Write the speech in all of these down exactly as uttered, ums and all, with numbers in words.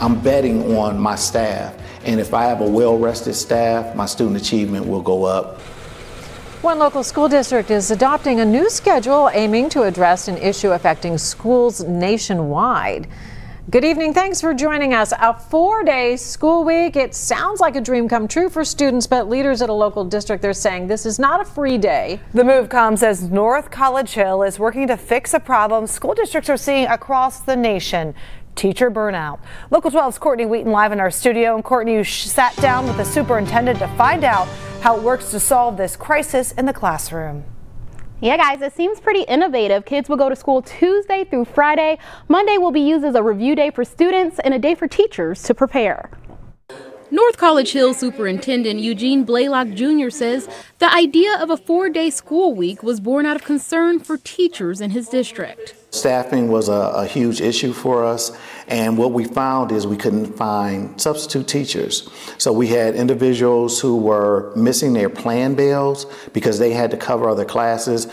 I'm betting on my staff. And if I have a well-rested staff, my student achievement will go up. One local school district is adopting a new schedule aiming to address an issue affecting schools nationwide. Good evening. Thanks for joining us. A four-day school week. It sounds like a dream come true for students, but leaders at a local district, they're saying this is not a free day. The move comes as North College Hill is working to fix a problem school districts are seeing across the nation: teacher burnout. Local twelve's Courtney Wheaton live in our studio. And Courtney, you sat down with the superintendent to find out how it works to solve this crisis in the classroom. Yeah, guys, it seems pretty innovative. Kids will go to school Tuesday through Friday. Monday will be used as a review day for students and a day for teachers to prepare. North College Hill Superintendent Eugene Blaylock Junior says the idea of a four-day school week was born out of concern for teachers in his district. Staffing was a, a huge issue for us, and what we found is we couldn't find substitute teachers. So we had individuals who were missing their plan bills because they had to cover other classes.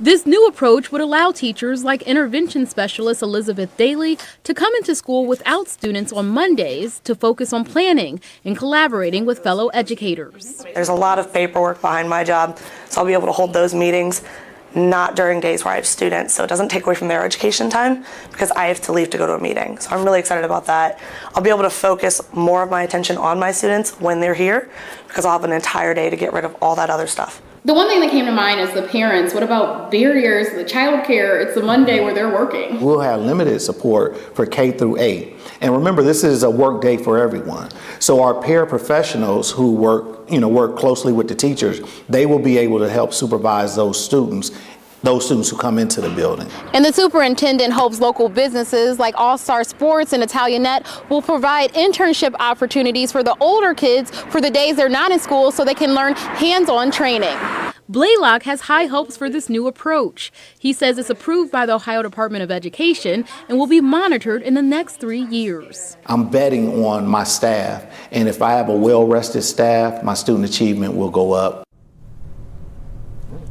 This new approach would allow teachers like intervention specialist Elizabeth Daly to come into school without students on Mondays to focus on planning and collaborating with fellow educators. There's a lot of paperwork behind my job, so I'll be able to hold those meetings not during days where I have students, so it doesn't take away from their education time because I have to leave to go to a meeting. So I'm really excited about that. I'll be able to focus more of my attention on my students when they're here because I'll have an entire day to get rid of all that other stuff. The one thing that came to mind is the parents. What about barriers, the child care? It's a Monday where they're working. We'll have limited support for K through eight. And remember, this is a work day for everyone. So our paraprofessionals who work, you know, work closely with the teachers, they will be able to help supervise those students, those students who come into the building. And the superintendent hopes local businesses like All-Star Sports and Italianette will provide internship opportunities for the older kids for the days they're not in school so they can learn hands-on training. Blaylock has high hopes for this new approach. He says it's approved by the Ohio Department of Education and will be monitored in the next three years. I'm betting on my staff, and if I have a well-rested staff, my student achievement will go up.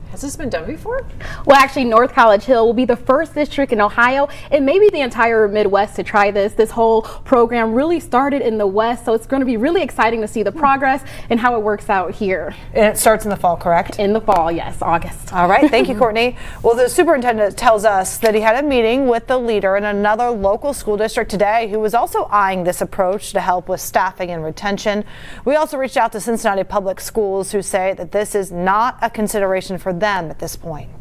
Has this been done before? Well, actually, North College Hill will be the first district in Ohio and maybe the entire Midwest to try this. This whole program really started in the West, so it's going to be really exciting to see the progress and how it works out here. And it starts in the fall, correct? In the fall, yes, August. All right, thank you, Courtney. Well, the superintendent tells us that he had a meeting with the leader in another local school district today who was also eyeing this approach to help with staffing and retention. We also reached out to Cincinnati Public Schools, who say that this is not a consideration for them at this point.